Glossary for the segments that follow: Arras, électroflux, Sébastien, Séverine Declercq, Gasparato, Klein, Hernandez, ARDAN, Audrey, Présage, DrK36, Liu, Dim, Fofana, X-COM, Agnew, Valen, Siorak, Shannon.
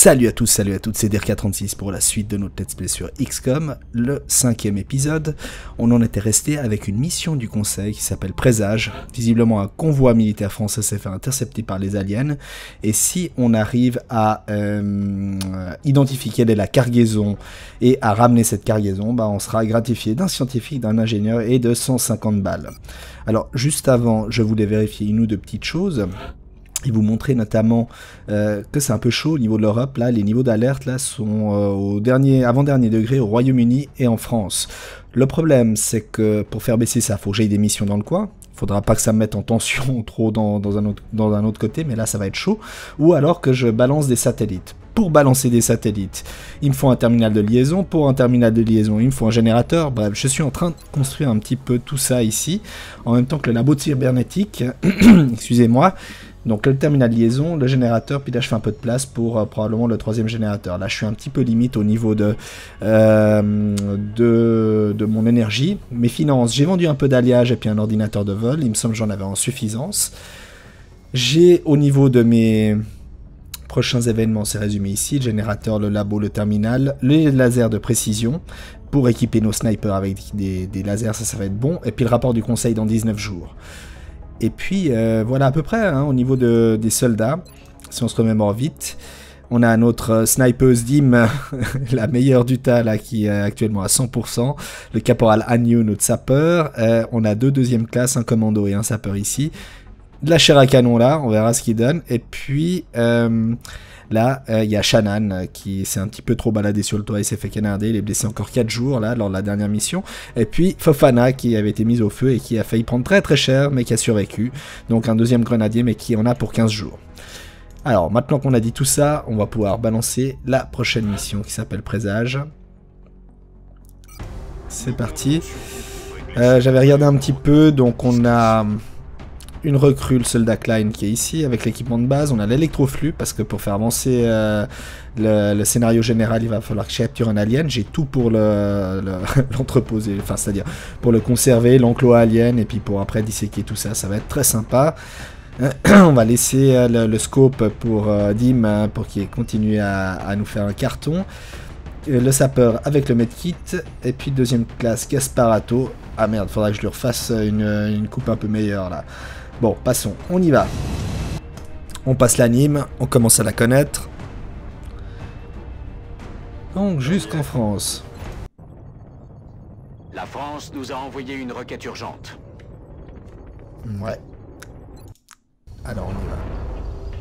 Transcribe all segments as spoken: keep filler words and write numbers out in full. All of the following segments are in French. Salut à tous, salut à toutes, c'est Dirka trente-six pour la suite de notre let's play sur X COM, le cinquième épisode. On en était resté avec une mission du conseil qui s'appelle Présage. Visiblement un convoi militaire français s'est fait intercepter par les aliens. Et si on arrive à euh, identifier quelle est la cargaison et à ramener cette cargaison, bah on sera gratifié d'un scientifique, d'un ingénieur et de cent cinquante balles. Alors juste avant, je voulais vérifier une ou deux petites choses. Ils vous montraient notamment euh, que c'est un peu chaud au niveau de l'Europe. Là, les niveaux d'alerte là sont euh, au dernier, avant-dernier degré au Royaume-Uni et en France. Le problème, c'est que pour faire baisser ça, il faut que j'aille des missions dans le coin. Il faudra pas que ça me mette en tension trop dans, dans, un autre, dans un autre côté, mais là, ça va être chaud. Ou alors que je balance des satellites. Pour balancer des satellites, il me faut un terminal de liaison. Pour un terminal de liaison, il me faut un générateur. Bref, je suis en train de construire un petit peu tout ça ici, en même temps que le labo de cybernétique, excusez-moi. Donc le terminal de liaison, le générateur, puis là je fais un peu de place pour euh, probablement le troisième générateur. Là je suis un petit peu limite au niveau de, euh, de, de mon énergie. Mes finances, j'ai vendu un peu d'alliage et puis un ordinateur de vol. Il me semble que j'en avais en suffisance. J'ai au niveau de mes prochains événements, c'est résumé ici, le générateur, le labo, le terminal, les lasers de précision pour équiper nos snipers avec des, des lasers, ça ça va être bon. Et puis le rapport du conseil dans dix-neuf jours. Et puis euh, voilà à peu près hein, au niveau de, des soldats, si on se remémore vite, on a notre euh, snipeuse Dim, la meilleure du tas là, qui est actuellement à cent pour cent, le caporal Agnew, notre sapeur, euh, on a deux deuxième classe, un commando et un sapeur ici, de la chair à canon là, on verra ce qu'il donne, et puis euh, là il euh, y a Shannon qui s'est un petit peu trop baladé sur le toit, il s'est fait canarder, il est blessé encore quatre jours là lors de la dernière mission, et puis Fofana qui avait été mise au feu et qui a failli prendre très très cher mais qui a survécu, donc un deuxième grenadier mais qui en a pour quinze jours. Alors maintenant qu'on a dit tout ça, on va pouvoir balancer la prochaine mission qui s'appelle Présage. C'est parti. euh, j'avais regardé un petit peu, donc on a une recrue, le soldat Klein qui est ici avec l'équipement de base, on a l'électroflux parce que pour faire avancer euh, le, le scénario général il va falloir que je capture un alien, j'ai tout pour l'entreposer, le, le, enfin c'est à dire pour le conserver, l'enclos alien et puis pour après disséquer tout ça, ça va être très sympa. On va laisser euh, le, le scope pour euh, Dim pour qu'il continue à, à nous faire un carton, le sapeur avec le medkit et puis deuxième classe Gasparato, ah merde faudra que je lui refasse une, une coupe un peu meilleure là. Bon, passons, on y va. On passe l'anime, on commence à la connaître. Donc, jusqu'en France. La France nous a envoyé une requête urgente. Ouais. Alors, on y va.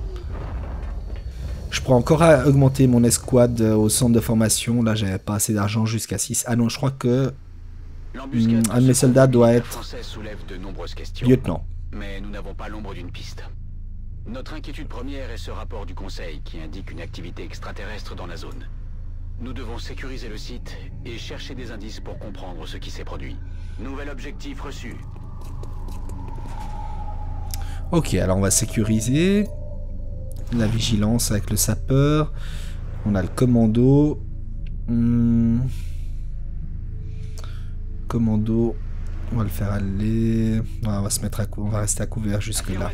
Je pourrais encore à augmenter mon escouade au centre de formation. Là, j'avais pas assez d'argent jusqu'à six. Ah non, je crois que hum, un de mes soldats doit être lieutenant. Mais nous n'avons pas l'ombre d'une piste. Notre inquiétude première est ce rapport du Conseil qui indique une activité extraterrestre dans la zone. Nous devons sécuriser le site et chercher des indices pour comprendre ce qui s'est produit. Nouvel objectif reçu. Ok, alors on va sécuriser. La vigilance avec le sapeur. On a le commando. Hmm. Commando... On va le faire aller. Non, on va se mettre à cou... on va rester à couvert jusque là.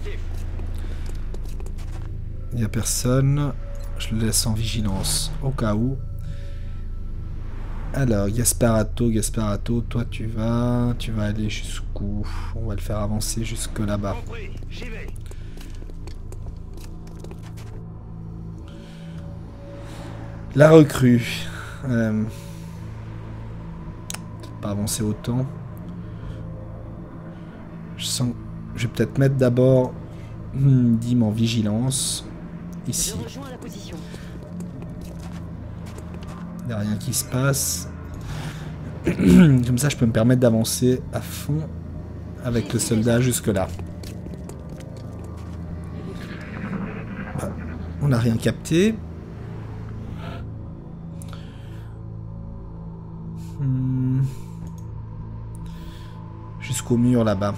Il n'y a personne. Je le laisse en vigilance au cas où. Alors Gasparato, Gasparato, toi tu vas, tu vas aller jusqu'où? On va le faire avancer jusque là-bas. La recrue. Euh... Peut-être pas avancer autant. Je, sens... je vais peut-être mettre d'abord hmm, Dim en vigilance. Ici. Il n'y a rien qui se passe. Comme ça, je peux me permettre d'avancer à fond avec le soldat jusque-là. Bah, on n'a rien capté. Hmm. Jusqu'au mur là-bas.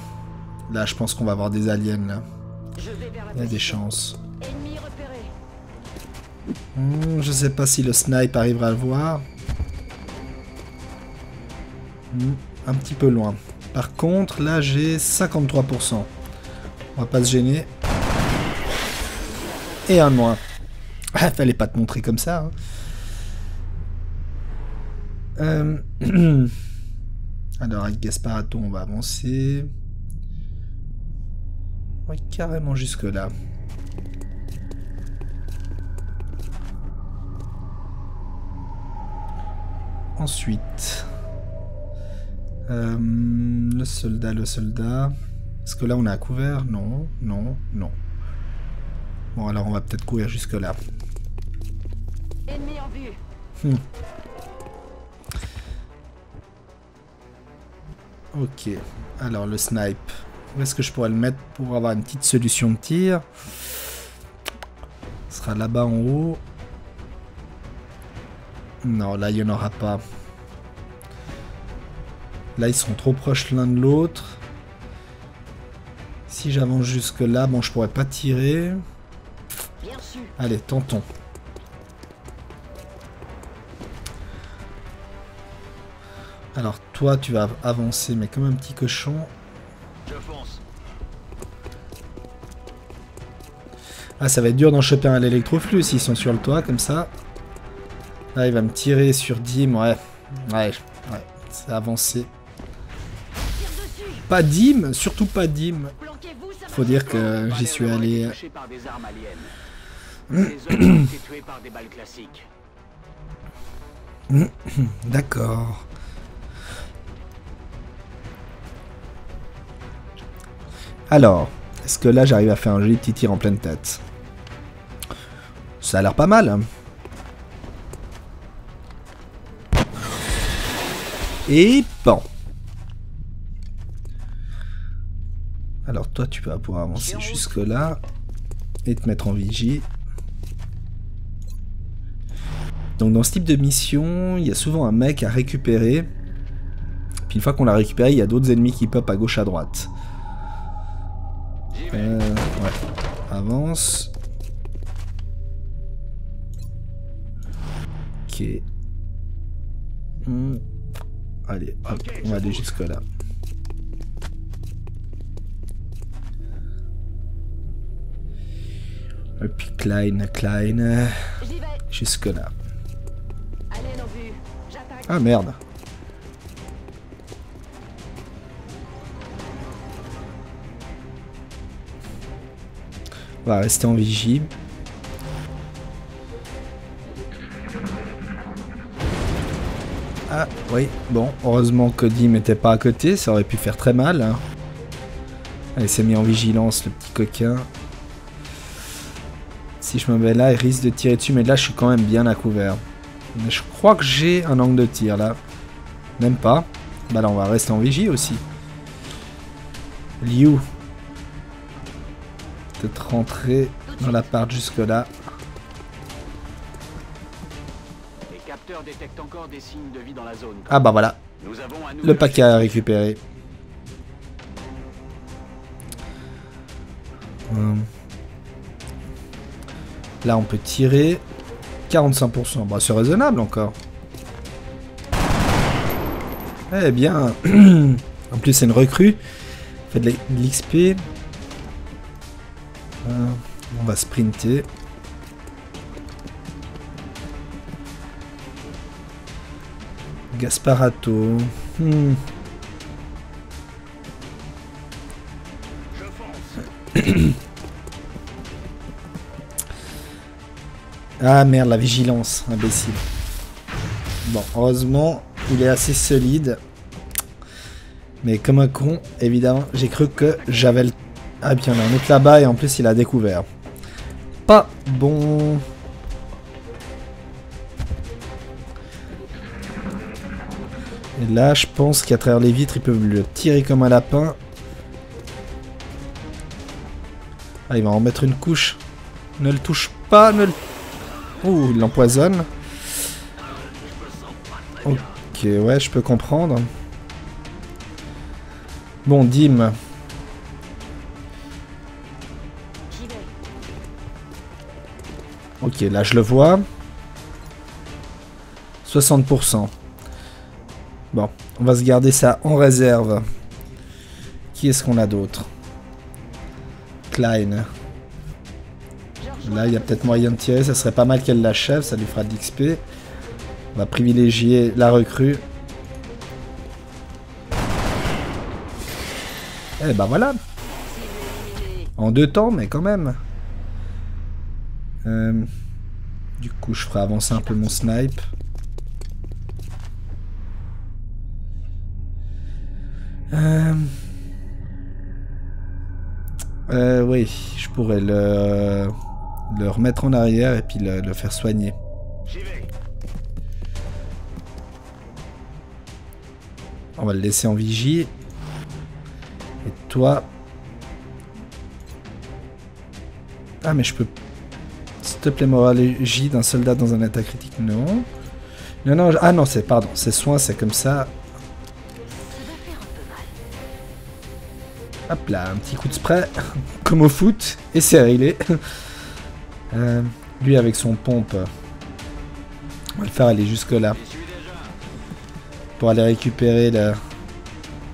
Là, je pense qu'on va avoir des aliens, là. Il y a des chances. Hmm, je sais pas si le snipe arrivera à le voir. Hmm, un petit peu loin. Par contre, là, j'ai cinquante-trois pour cent. On va pas se gêner. Et un de moins. Bah, fallait pas te montrer comme ça. Hein. Euh... Alors, avec Gasparato, on va avancer. Ouais, carrément jusque-là. Ensuite... Euh, le soldat, le soldat... Est-ce que là, on a à couvert? Non, non, non. Bon, alors, on va peut-être courir jusque-là. Ennemi en vue. Hum. Ok, alors le snipe. Où est-ce que je pourrais le mettre pour avoir une petite solution de tir? Ce sera là-bas en haut. Non, là il n'y en aura pas. Là ils sont trop proches l'un de l'autre. Si j'avance jusque là, bon je pourrais pas tirer. Allez, tentons. Alors toi tu vas avancer mais comme un petit cochon. Je fonce. Ah ça va être dur d'en choper un à l'électroflux s'ils sont sur le toit comme ça. Là il va me tirer sur Dim, ouais. Ouais, ouais, c'est avancé. Pas Dim, surtout pas Dim. Faut dire que j'y suis allé. D'accord. Alors, est-ce que là j'arrive à faire un joli petit tir en pleine tête? Ça a l'air pas mal. Et bon. Alors toi tu vas pouvoir avancer jusque là et te mettre en vigie. Donc dans ce type de mission, il y a souvent un mec à récupérer. Puis une fois qu'on l'a récupéré, il y a d'autres ennemis qui pop à gauche à droite. Euh, ouais. Avance. Ok. Hmm. Allez, hop, on va aller jusque là. Et puis Klein, Klein, jusque là. Ah merde. On va rester en vigie. Ah oui, bon, heureusement que Dim n'était pas à côté, ça aurait pu faire très mal. Il s'est mis en vigilance, le petit coquin. Si je me mets là, il risque de tirer dessus, mais là je suis quand même bien à couvert. Mais je crois que j'ai un angle de tir là. Même pas. Bah là on va rester en vigie aussi. Liu. Peut-être rentrer dans l'appart jusque là. Les capteurs détectent encore des signes de vie dans la zone. Ah bah voilà. Nous avons à nous le paquet à récupérer. Hum. Là on peut tirer. quarante-cinq pour cent. Bah c'est raisonnable encore. Eh bien. En plus c'est une recrue. Fait de l'X P. Euh, on va sprinter. Gasparato. Hmm. Ah merde, la vigilance, imbécile. Bon, heureusement, il est assez solide. Mais comme un con, évidemment, j'ai cru que j'avais le... Ah bien, il y en a un autre là-bas et en plus il a découvert. Pas bon. Et là, je pense qu'à travers les vitres, ils peuvent le tirer comme un lapin. Ah, il va en mettre une couche. Ne le touche pas, ne le... Ouh, il l'empoisonne. Ok, ouais, je peux comprendre. Bon, Dim... Ok, là je le vois. soixante pour cent. Bon, on va se garder ça en réserve. Qui est-ce qu'on a d'autre? Klein. Là, il y a peut-être moyen de tirer. Ça serait pas mal qu'elle l'achève. Ça lui fera de l'X P. On va privilégier la recrue. Eh ben voilà. En deux temps, mais quand même. Euh, du coup, je ferai avancer un peu mon snipe. Euh... Euh, oui, je pourrais le, le remettre en arrière et puis le, le faire soigner. On va le laisser en vigie. Et toi... Ah mais je peux... S'il te plaît, moralogie d'un soldat dans un état critique. Non. Non, non, ah non, c'est... Pardon, c'est soin, c'est comme ça. Hop là, un petit coup de spray, comme au foot, et c'est réglé. Euh, lui avec son pompe, on va le faire aller jusque là. Pour aller récupérer le...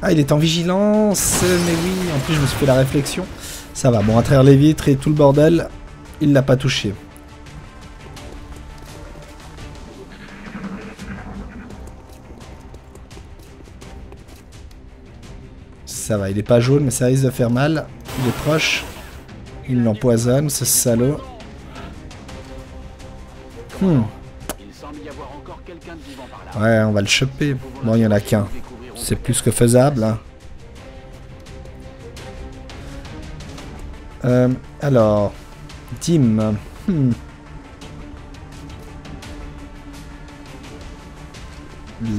Ah, il est en vigilance, mais oui, en plus je me suis fait la réflexion. Ça va, bon, à travers les vitres et tout le bordel, il l'a pas touché. Ça va, il est pas jaune, mais ça risque de faire mal. Il est proche. Il l'empoisonne, ce salaud. Hmm. Ouais, on va le choper. Bon, il y en a qu'un. C'est plus que faisable. Hein. Euh, alors, Dim. Hmm.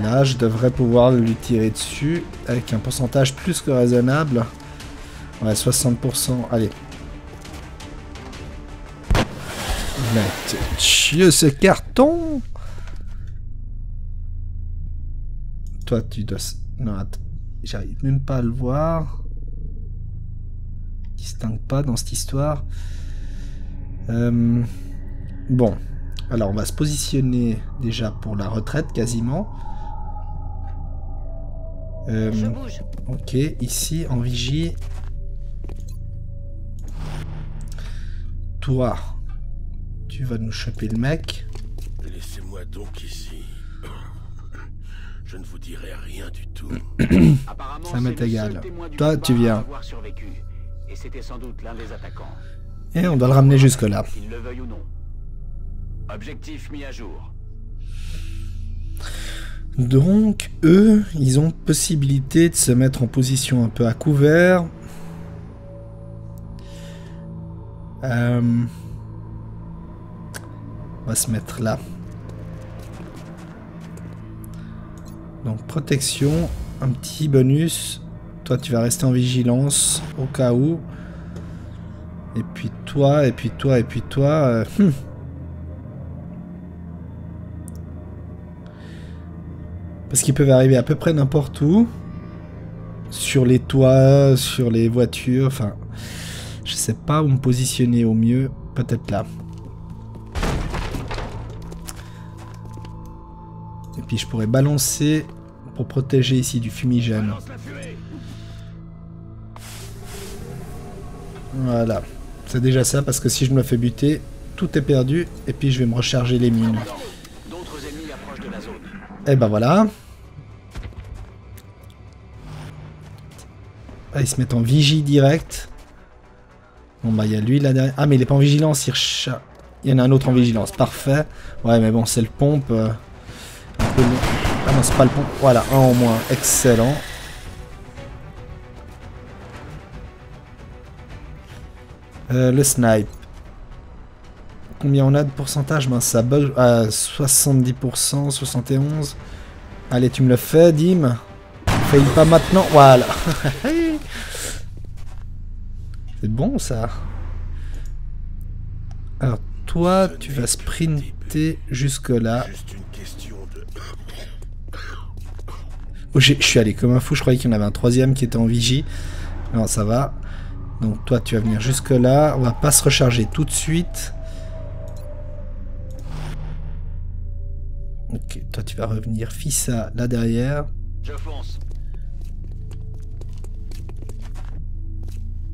Là, je devrais pouvoir lui tirer dessus avec un pourcentage plus que raisonnable. Ouais, soixante pour cent. Allez. Mais Dieu, ce carton! Toi, tu dois... Non, attends. J'arrive même pas à le voir. Je distingue pas dans cette histoire. Euh... Bon. Alors, on va se positionner déjà pour la retraite, quasiment. Euh, Je bouge. Ok, ici en vigie. Toi, tu vas nous choper le mec. Laissez-moi donc ici. Je ne vous dirai rien du tout. Ça m'est égal. Toi, tu viens. Et c'était sans doute l'un des attaquants. Et on doit le ramener jusque là. Qu'il le veuille ou non. Objectif mis à jour. Donc, eux, ils ont possibilité de se mettre en position un peu à couvert. Euh... On va se mettre là. Donc, protection, un petit bonus. Toi, tu vas rester en vigilance au cas où. Et puis toi, et puis toi, et puis toi... Euh... Hum. Parce qu'ils peuvent arriver à peu près n'importe où. Sur les toits, sur les voitures, enfin... Je sais pas où me positionner au mieux. Peut-être là. Et puis je pourrais balancer pour protéger ici du fumigène. Voilà. C'est déjà ça, parce que si je me le fais buter, tout est perdu. Et puis je vais me recharger les mines. Et ben voilà. Ah, ils se mettent en vigie direct. Bon bah il y a lui là derrière. Ah mais il est pas en vigilance, il, il y en a un autre en vigilance, parfait. Ouais mais bon c'est le pompe. Euh, un peu... Ah non c'est pas le pompe. Voilà, un en moins, excellent. Euh, le snipe. Combien on a de pourcentage? Ben ça bug à soixante-dix pour cent, soixante et onze. Allez tu me le fais, Dim. Fail pas maintenant, voilà. C'est bon ça. Alors toi, tu vas sprinter jusque là. Oh, je suis allé comme un fou, je croyais qu'il y en avait un troisième qui était en vigie. Non, ça va. Donc toi, tu vas venir jusque là. On va pas se recharger tout de suite. Ok, toi tu vas revenir Fissa là derrière. Je fonce.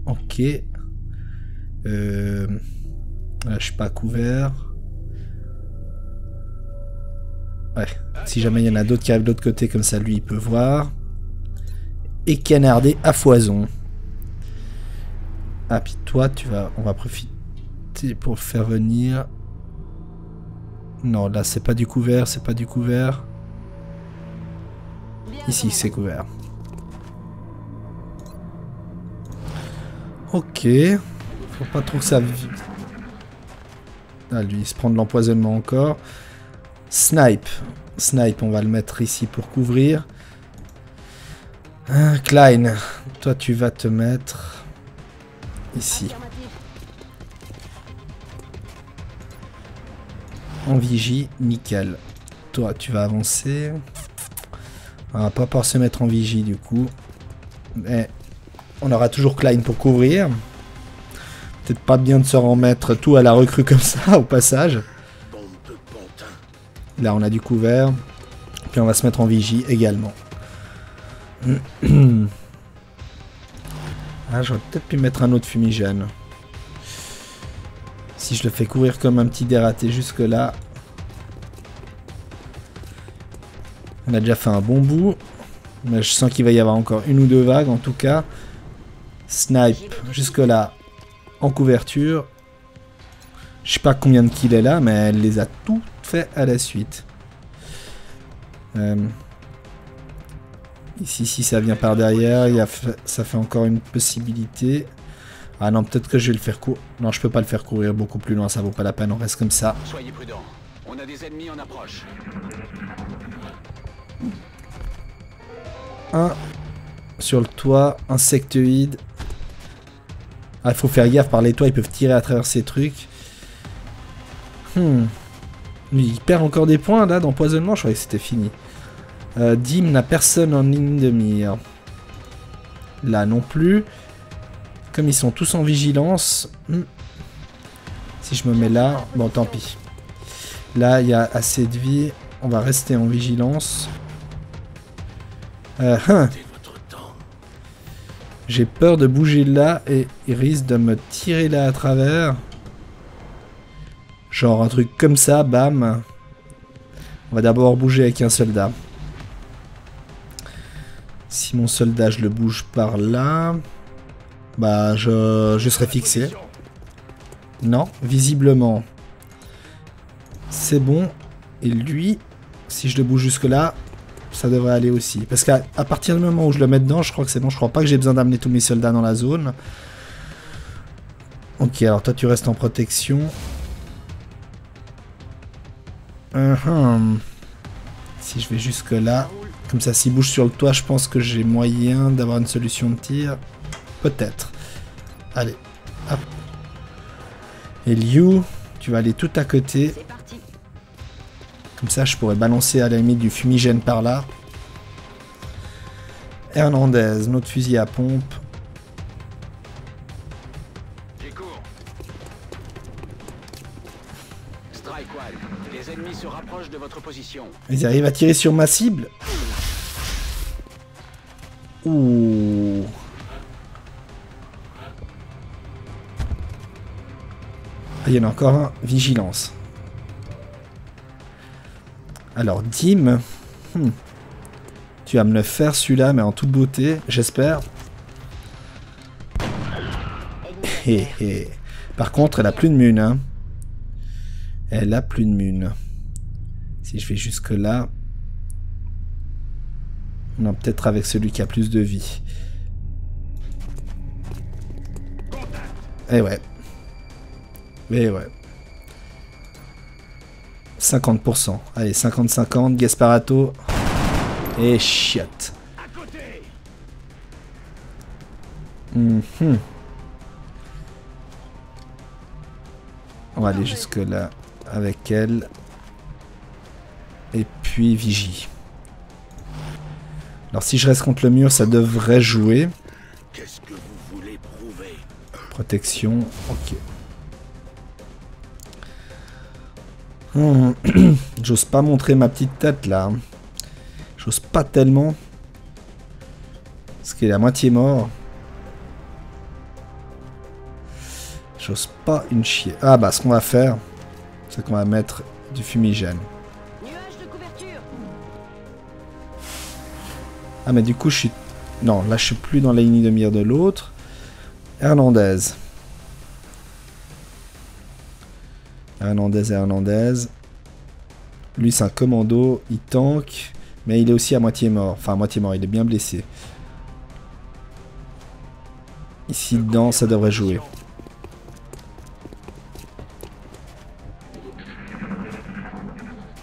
Ok. Euh... Là, je suis pas couvert. Ouais. Si jamais il y en a d'autres qui arrivent de l'autre côté, comme ça, lui, il peut voir. Et canarder à foison. Ah, puis toi, tu vas... on va profiter pour faire venir... Non, là, c'est pas du couvert, c'est pas du couvert. Ici, c'est couvert. Ok. Faut pas trop que ça... Ah, lui, il se prend de l'empoisonnement encore. Snipe. Snipe, on va le mettre ici pour couvrir. Ah, Klein, toi, tu vas te mettre... ici. En vigie, nickel. Toi, tu vas avancer. On va pas pouvoir se mettre en vigie, du coup. Mais on aura toujours Klein pour couvrir. Peut-être pas bien de se remettre tout à la recrue comme ça, au passage. Là, on a du couvert. Puis on va se mettre en vigie également. Ah, j'aurais peut-être pu mettre un autre fumigène. Si je le fais courir comme un petit dératé jusque là. On a déjà fait un bon bout. Mais je sens qu'il va y avoir encore une ou deux vagues en tout cas. Snipe jusque là. En couverture. Je sais pas combien de kills est là. Mais elle les a toutes fait à la suite. Euh... Ici si ça vient par derrière. Y a fait... ça fait encore une possibilité. Ah non, peut-être que je vais le faire courir. Non, je peux pas le faire courir beaucoup plus loin, ça vaut pas la peine, on reste comme ça. Soyez prudent. On a des ennemis en approche. Un sur le toit, insectoïde. Ah, il faut faire gaffe par les toits, ils peuvent tirer à travers ces trucs. Hmm. Il perd encore des points là d'empoisonnement, je croyais que c'était fini. Euh, Dim n'a personne en ligne de mire. Là non plus. Comme ils sont tous en vigilance, hmm. Si je me mets là, bon tant pis. Là, il y a assez de vie, on va rester en vigilance. Euh, hein. J'ai peur de bouger là et il risque de me tirer là à travers. Genre un truc comme ça, bam. On va d'abord bouger avec un soldat. Si mon soldat, je le bouge par là... Bah, je, je serai fixé. Non, visiblement. C'est bon. Et lui, si je le bouge jusque-là, ça devrait aller aussi. Parce qu'à à partir du moment où je le mets dedans, je crois que c'est bon. Je crois pas que j'ai besoin d'amener tous mes soldats dans la zone. Ok, alors toi, tu restes en protection. Uh-huh. Si je vais jusque-là, comme ça, s'il bouge sur le toit, je pense que j'ai moyen d'avoir une solution de tir. Peut-être. Allez. Hop. Et Liu, tu vas aller tout à côté. Comme ça, je pourrais balancer à la limite du fumigène par là. Hernandez, notre fusil à pompe. Ils arrivent à tirer sur ma cible. Ouh. Il y en a encore un. Vigilance. Alors, Dim. Hmm. Tu vas me le faire celui-là, mais en toute beauté, j'espère. Par contre, elle a plus de mune. Hein. Elle a plus de mune. Si je vais jusque-là... Non, peut-être avec celui qui a plus de vie. Eh ouais. Mais ouais. cinquante pour cent. Allez, cinquante cinquante, Gasparato. Et chiotte. Mm-hmm. On va aller jusque là avec elle. Et puis vigie. Alors si je reste contre le mur, ça devrait jouer. Qu'est-ce que vous voulez prouver? Protection, ok. J'ose pas montrer ma petite tête là. J'ose pas tellement. Parce qu'il est à moitié mort. J'ose pas une chier. Ah bah ce qu'on va faire, c'est qu'on va mettre du fumigène. Nuage de couverture. Ah mais du coup je suis... Non, là je suis plus dans la ligne de mire de l'autre. Hernandez. Hernandez et Hernandez. Lui c'est un commando, il tank, mais il est aussi à moitié mort. Enfin à moitié mort, il est bien blessé. Ici dedans, ça devrait jouer.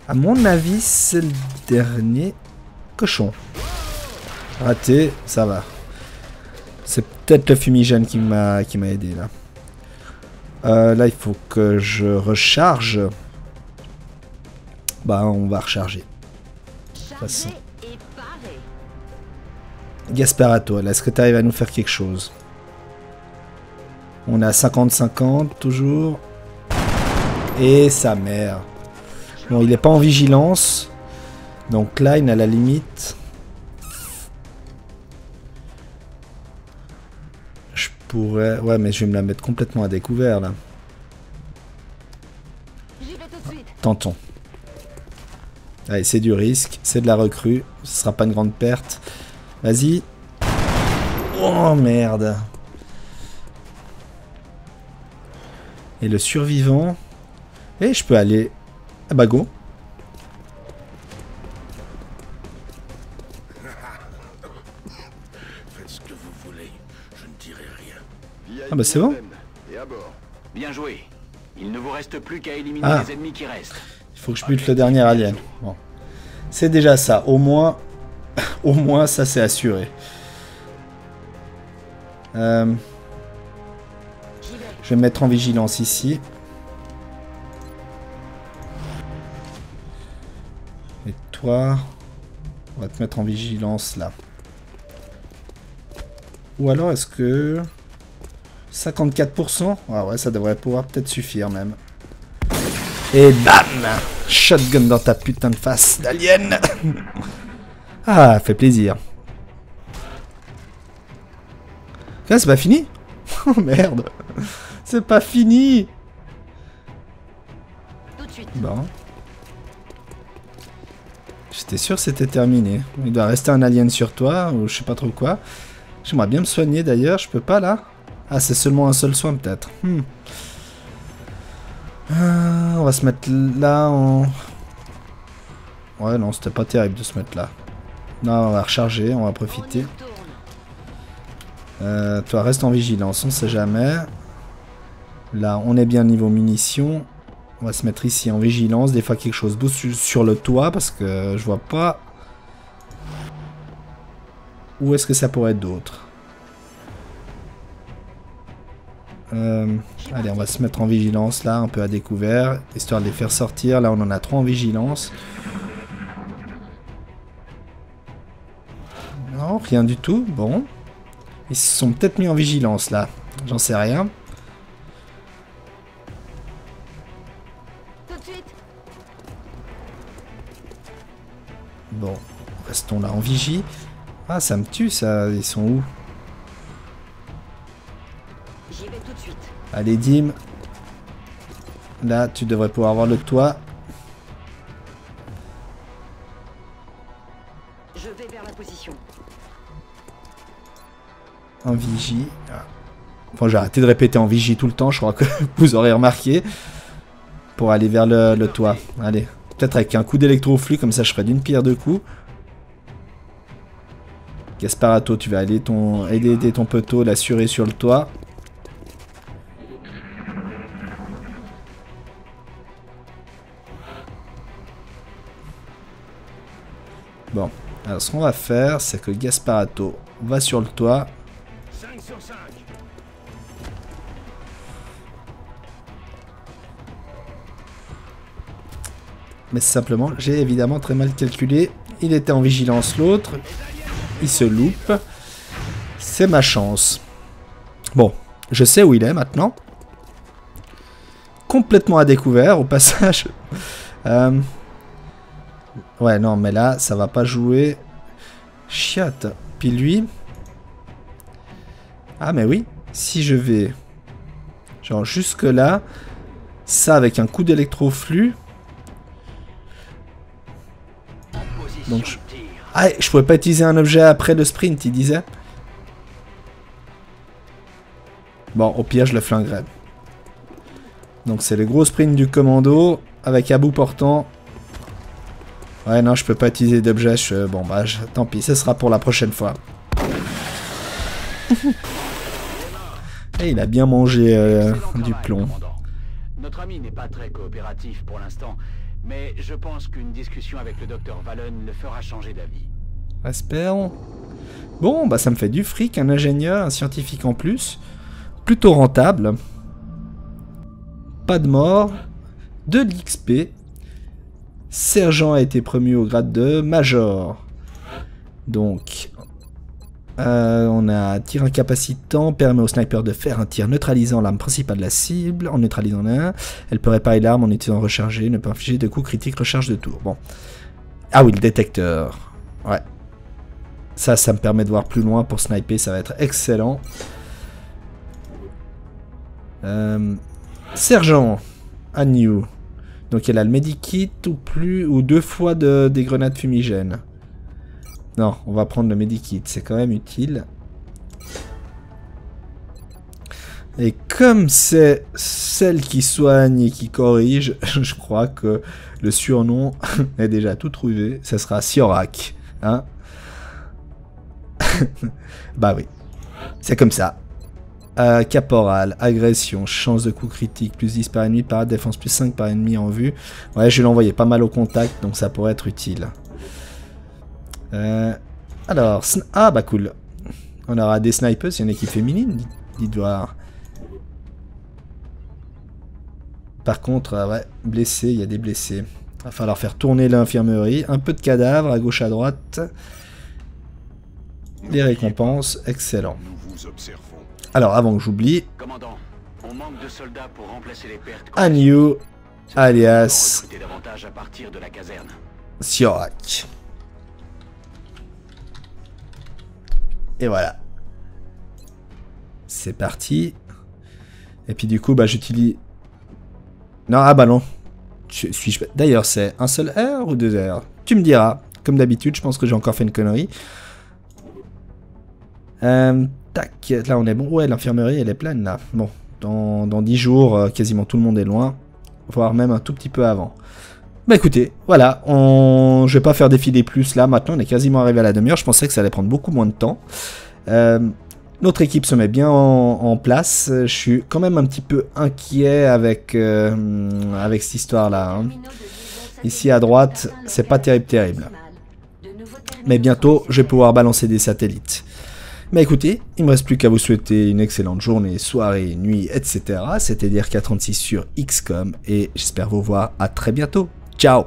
À mon avis, c'est le dernier cochon. Raté, ça va. C'est peut-être le fumigène qui m'a qui m'a aidé là. Euh, là, il faut que je recharge. Bah, on va recharger. De toute façon. Gasparato, là, est-ce que tu arrives à nous faire quelque chose? On a cinquante cinquante toujours. Et sa mère. Bon, il n'est pas en vigilance. Donc Klein à la limite. Je pourrais... Ouais, mais je vais me la mettre complètement à découvert là. Tentons. Allez, c'est du risque. C'est de la recrue. Ce sera pas une grande perte. Vas-y. Oh merde. Et le survivant. Et je peux aller à Bago. Faites ce que vous voulez, je ne dirai rien. Ah bah c'est bon. Et à bord. Bien joué. Il ne vous reste plus qu'à éliminer ah. les ennemis qui restent. Il faut que je bute le dernier alien. Bon. C'est déjà ça. Au moins, au moins ça c'est assuré. Euh... Je vais me mettre en vigilance ici. Et toi, on va te mettre en vigilance là. Ou alors est-ce que... cinquante-quatre pour cent? Ah ouais, ça devrait pouvoir peut-être suffire même. Et bam! Shotgun dans ta putain de face d'alien! Ah, fait plaisir. Là, c'est pas fini? Oh merde! C'est pas fini. Tout de suite. Bon. J'étais sûr que c'était terminé. Il doit rester un alien sur toi, ou je sais pas trop quoi. J'aimerais bien me soigner d'ailleurs, je peux pas là. Ah, c'est seulement un seul soin peut-être. Hmm. Ah, on va se mettre là en... Ouais, non, c'était pas terrible de se mettre là. Non, on va recharger, on va profiter. Euh, toi, reste en vigilance, on sait jamais. Là, on est bien niveau munitions. On va se mettre ici en vigilance. Des fois, quelque chose bouge sur le toit parce que je vois pas. Où est-ce que ça pourrait être d'autre? euh, Allez, on va se mettre en vigilance là, un peu à découvert, histoire de les faire sortir. Là, on en a trois en vigilance. Non, rien du tout. Bon. Ils se sont peut-être mis en vigilance là. J'en sais rien. Bon, restons là en vigie. Ah, ça me tue, ça. Ils sont où? J'y vais tout de suite. Allez, Dim. Là, tu devrais pouvoir voir le toit. Je vais vers la position. En vigie. Bon, j'ai arrêté de répéter en vigie tout le temps. Je crois que vous aurez remarqué. Pour aller vers le, le toit. Allez. Peut-être avec un coup d'électroflux, comme ça je ferai d'une pierre deux coups. Gasparato, tu vas aider ton, aider, aider ton poteau, l'assurer sur le toit. Bon, alors ce qu'on va faire, c'est que Gasparato va sur le toit. cinq sur cinq. Mais simplement, j'ai évidemment très mal calculé. Il était en vigilance l'autre. Il se loupe. C'est ma chance. Bon, je sais où il est maintenant. Complètement à découvert au passage. Euh... Ouais, non, mais là, ça va pas jouer. Chiat. Puis lui... Ah, mais oui. Si je vais... Genre jusque là, ça avec un coup d'électroflux. Donc je... Ah, je pouvais pas utiliser un objet après le sprint, il disait. Bon, au pire, je le flinguerai. Donc c'est le gros sprint du commando avec à bout portant. Ouais, non, je peux pas utiliser d'objet. Je... Bon, bah, je... tant pis, ce sera pour la prochaine fois. Et il a bien mangé euh, du plomb. Notre ami n'est pas très coopératif pour l'instant, mais je pense qu'une discussion avec le docteur Valen le fera changer d'avis. Espérons. Bon, bah, ça me fait du fric, un ingénieur, un scientifique en plus. Plutôt rentable. Pas de mort. De l'X P. Sergent a été promu au grade de Major. Donc, euh, on a tir incapacitant, permet au sniper de faire un tir neutralisant l'arme principale de la cible, en neutralisant l'un. Elle peut réparer l'arme en utilisant recharger, ne pas infliger de coups critiques, recharge de tour. Bon. Ah oui, le détecteur. Ouais. Ça, ça me permet de voir plus loin pour sniper, ça va être excellent. Euh, sergent Agnew. Donc elle a le medikit ou plus ou deux fois de, des grenades fumigènes. Non, on va prendre le medikit, c'est quand même utile. Et comme c'est celle qui soigne et qui corrige, je crois que le surnom est déjà tout trouvé. Ça sera Siorak, hein. Bah oui, c'est comme ça. Euh, caporal, agression, chance de coup critique, plus dix par ennemi, parade, défense, plus cinq par ennemi en vue. Ouais, je l'ai envoyé pas mal au contact, donc ça pourrait être utile. Euh, alors, ah bah cool. On aura des snipers, c'est une équipe féminine, dites voir. Par contre, euh, ouais, blessé, il y a des blessés. Il va falloir faire tourner l'infirmerie. Un peu de cadavres à gauche, à droite. Les récompenses, excellent. Nous vous observons. Alors, avant que j'oublie, Agnew, alias Siorak. Et voilà. C'est parti. Et puis du coup, bah j'utilise... Non, ah bah non. Suis-je... D'ailleurs, c'est un seul R ou deux R? Tu me diras. Comme d'habitude, je pense que j'ai encore fait une connerie. Euh... Tac, là on est bon. Ouais, l'infirmerie elle est pleine là. Bon, dans, dans dix jours, euh, quasiment tout le monde est loin. Voire même un tout petit peu avant. Bah écoutez, voilà. On... Je vais pas faire défiler plus là. Maintenant on est quasiment arrivé à la demi-heure. Je pensais que ça allait prendre beaucoup moins de temps. Euh, notre équipe se met bien en, en place. Je suis quand même un petit peu inquiet avec, euh, avec cette histoire là. Hein. Ici à droite, c'est pas terrible, terrible. Mais bientôt, je vais pouvoir balancer des satellites. Bah écoutez, il me reste plus qu'à vous souhaiter une excellente journée, soirée, nuit, et cetera. C'était D R K trente-six sur X COM et j'espère vous voir à très bientôt. Ciao!